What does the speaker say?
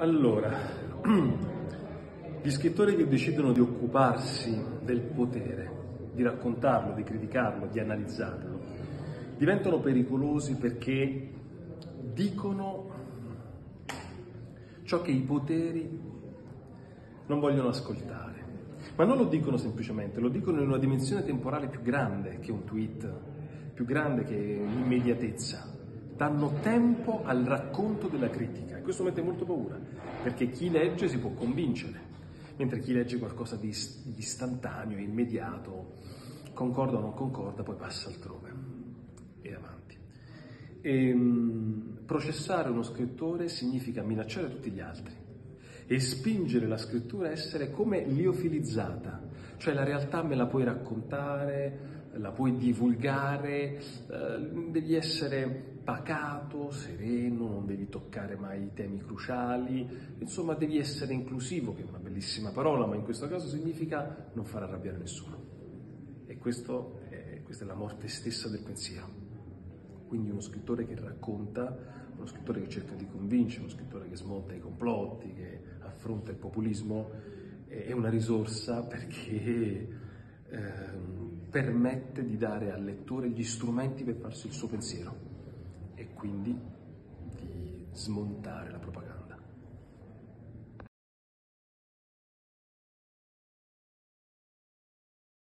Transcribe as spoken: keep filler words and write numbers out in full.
Allora, gli scrittori che decidono di occuparsi del potere, di raccontarlo, di criticarlo, di analizzarlo, diventano pericolosi perché dicono ciò che i poteri non vogliono ascoltare. Ma non lo dicono semplicemente, lo dicono in una dimensione temporale più grande che un tweet, più grande che l'immediatezza. Danno tempo al racconto della critica e questo mette molto paura, perché chi legge si può convincere, mentre chi legge qualcosa di istantaneo, immediato, concorda o non concorda, poi passa altrove e avanti. E processare uno scrittore significa minacciare tutti gli altri e spingere la scrittura a essere come liofilizzata, cioè la realtà me la puoi raccontare, la puoi divulgare, devi essere pacato, sereno, non devi toccare mai i temi cruciali, insomma devi essere inclusivo, che è una bellissima parola, ma in questo caso significa non far arrabbiare nessuno. E questo è, questa è la morte stessa del pensiero. Quindi uno scrittore che racconta, uno scrittore che cerca di convincere, uno scrittore che smonta i complotti, che affronta il populismo, è una risorsa perché eh, permette di dare al lettore gli strumenti per farsi il suo pensiero. E quindi di smontare la propaganda.